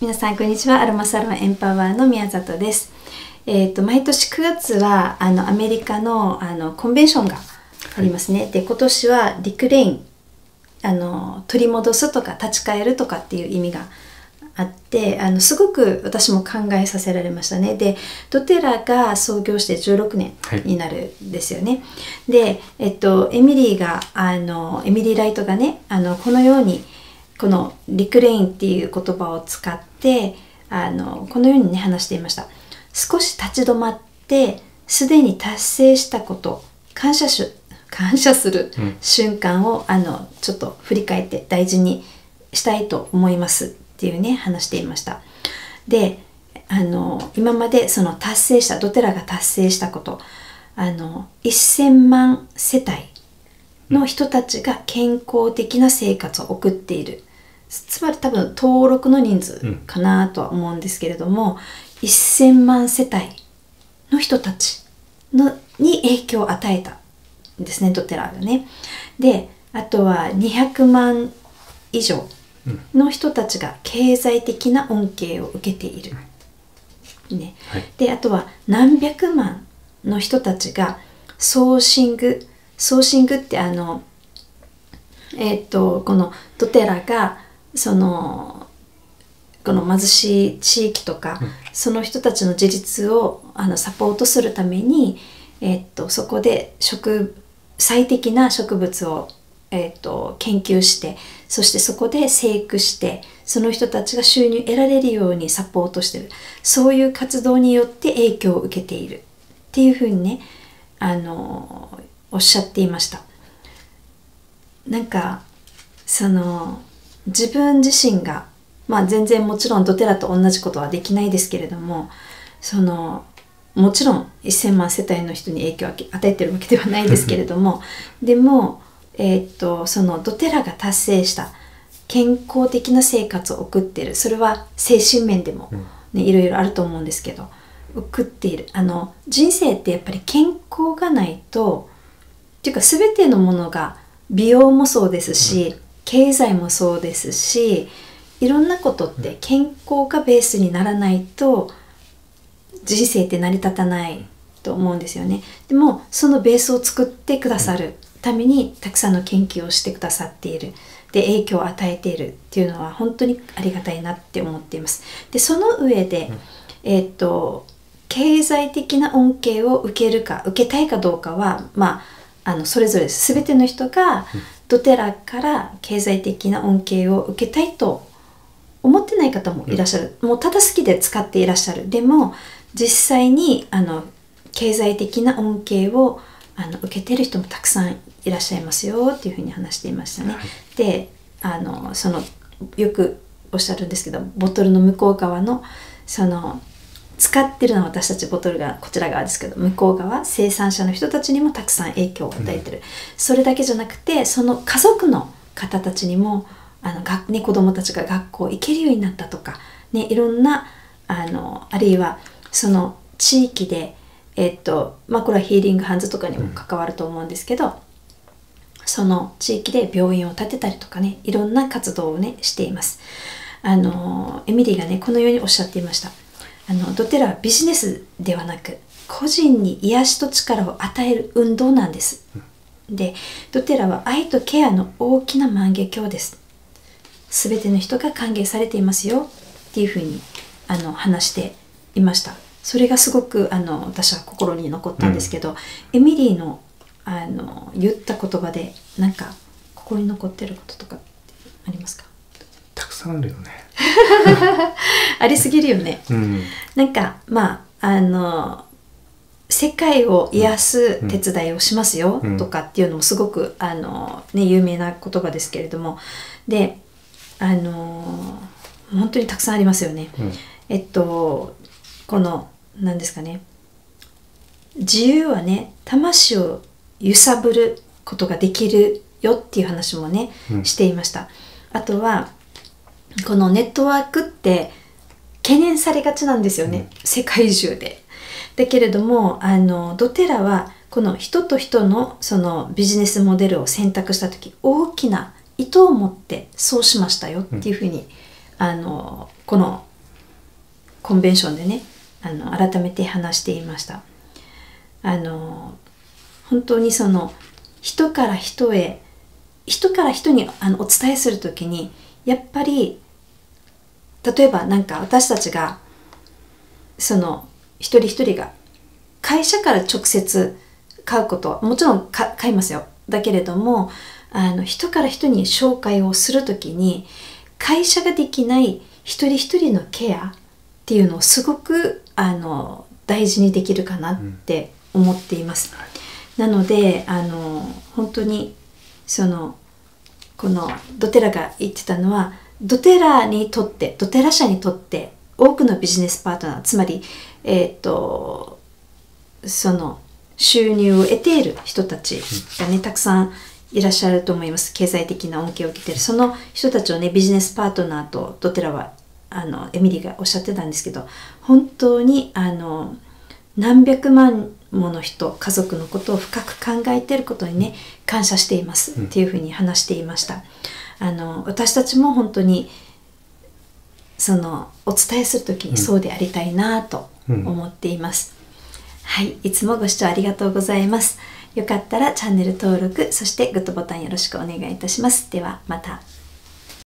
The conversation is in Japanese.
皆さんこんにちは。アロマサロンエンパワーの宮里です。毎年9月はアメリカのコンベンションがありますね。で今年はリクレイン、取り戻すとか立ち返るとかっていう意味があって、すごく私も考えさせられましたね。でドテラが創業して16年になるんですよね。はい、で、エミリー・ライトがね、このようにこのリクレインっていう言葉を使ってこのようにね話していました。少し立ち止まってすでに達成したこと感謝する瞬間を、ちょっと振り返って大事にしたいと思いますっていうね話していました。で今までその達成したドテラが達成したこと、1000万世帯の人たちが健康的な生活を送っている、つまり多分登録の人数かなとは思うんですけれども、1000万世帯の人たちに影響を与えたんですね、ドテラがね。であとは200万以上の人たちが経済的な恩恵を受けている、ね。はい、であとは何百万の人たちがソーシングってこのドテラがこの貧しい地域とか、その人たちの自立をサポートするために、そこで最適な植物を、研究して、そしてそこで生育して、その人たちが収入得られるようにサポートしてる、そういう活動によって影響を受けているっていうふうにねおっしゃっていました。なんか自分自身が全然もちろんドテラと同じことはできないですけれども、もちろん1000万世帯の人に影響を与えてるわけではないですけれどもでも、そのドテラが達成した健康的な生活を送っている、それは精神面でも、ね、いろいろあると思うんですけど、送っている人生ってやっぱり健康がないとっていうか、全てのものが美容もそうですし、経済もそうですし、いろんなことって健康がベースにならないと人生って成り立たないと思うんですよね。でもそのベースを作ってくださるためにたくさんの研究をしてくださっている、で影響を与えているっていうのは本当にありがたいなって思っています。でその上で、経済的な恩恵を受けるか受けたいかどうかはそれぞれです。全ての人がドテラから経済的な恩恵を受けたいと思ってない方もいらっしゃる、もうただ好きで使っていらっしゃる。でも実際に経済的な恩恵を受けてる人もたくさんいらっしゃいますよっていうふうに話していましたね。はい、でよくおっしゃるんですけど、ボトルの向こう側の使ってるのは私たち、ボトルがこちら側ですけど、向こう側生産者の人たちにもたくさん影響を与えてる。それだけじゃなくてその家族の方たちにも子どもたちが学校行けるようになったとか、ね、いろんなあるいはその地域で、これはヒーリングハンズとかにも関わると思うんですけど、その地域で病院を建てたりとかね、いろんな活動をねしています。エミリーがねこのようにおっしゃっていました。ドテラはビジネスではなく個人に癒しと力を与える運動なんです。でドテラは愛とケアの大きな万華鏡です。全ての人が歓迎されていますよっていうふうに話していました。それがすごく私は心に残ったんですけど、エミリーの言った言葉でなんか心に残ってることとかってありますか？たくさんあるよねありすぎるよね。なんか世界を癒す手伝いをしますよとかっていうのもすごく有名な言葉ですけれども、で本当にたくさんありますよね。この何ですかね、自由はね魂を揺さぶることができるよっていう話もね、していました。あとはこのネットワークって懸念されがちなんですよね、世界中で。だけれどもドテラはこの人と人のビジネスモデルを選択した時、大きな意図を持ってそうしましたよっていうふうにこのコンベンションでね、改めて話していました。本当にその人から人へ、人から人にお伝えするときに、やっぱり例えばなんか私たちがその一人一人が会社から直接買うことはもちろん買いますよ。だけれども人から人に紹介をするときに、会社ができない一人一人のケアっていうのをすごく大事にできるかなって思っています。なので本当にそのこのドテラが言ってたのは、ドテラ社にとって多くのビジネスパートナー、つまりその収入を得ている人たちがね、たくさんいらっしゃると思います。経済的な恩恵を受けているその人たちをね、ビジネスパートナーとドテラはエミリーがおっしゃってたんですけど、本当に何百万もの人、家族のことを深く考えていることにね、感謝していますっていうふうに話していました。私たちも本当にそのお伝えするときにそうでありたいなと思っています。はい、いつもご視聴ありがとうございます。よかったらチャンネル登録、そしてグッドボタンよろしくお願いいたします。ではまた。